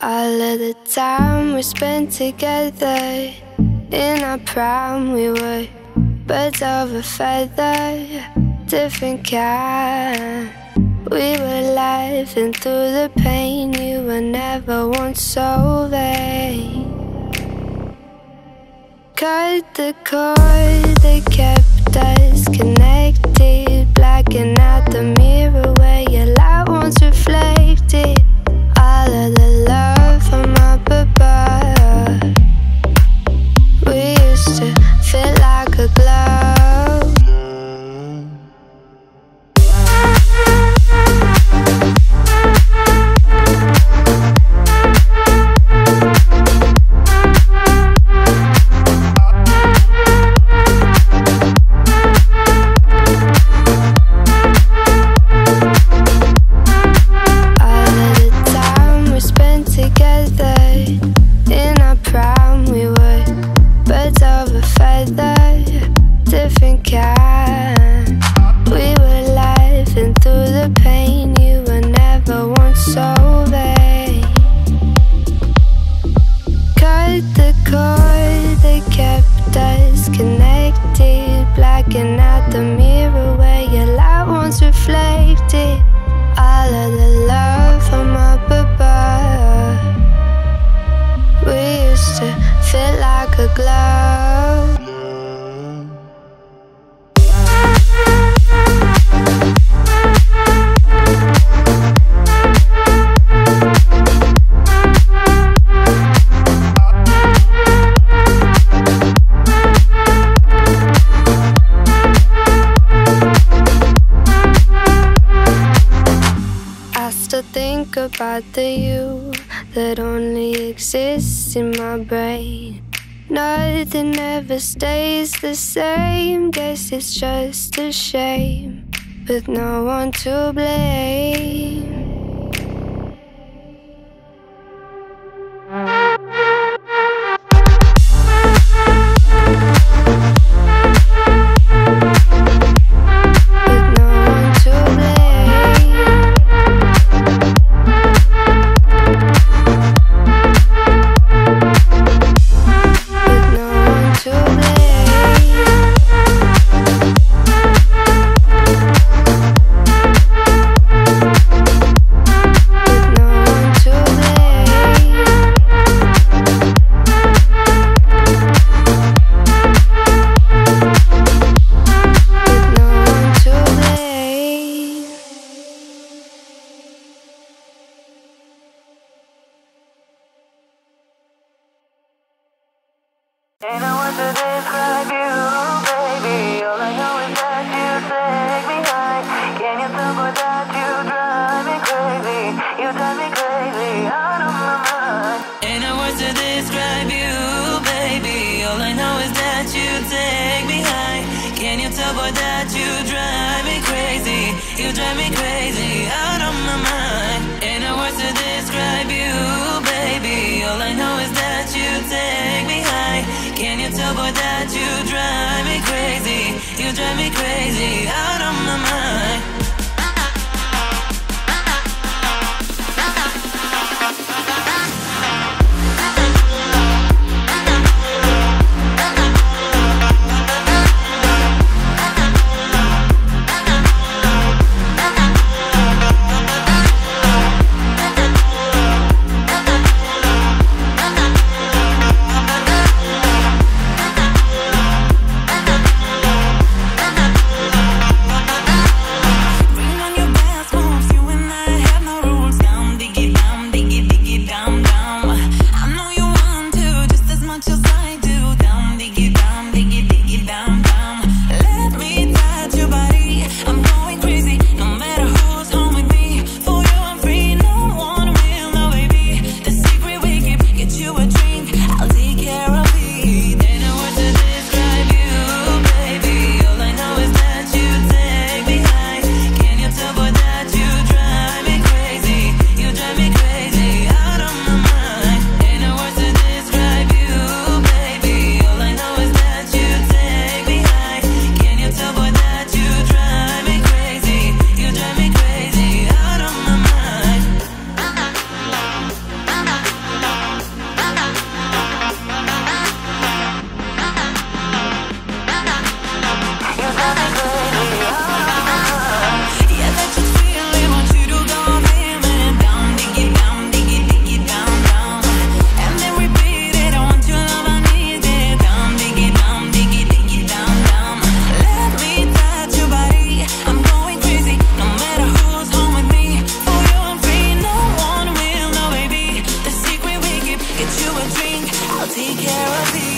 All of the time we spent together, in our prime we were birds of a feather, different kind. We were laughing through the pain, you were never once so vain. Cut the cord that kept us connected, blacking out the mirror where your light once reflected. All of the love from up above, we used to feel like a glove. About the you that only exists in my brain. Nothing ever stays the same. Guess it's just a shame, with no one to blame. I'll be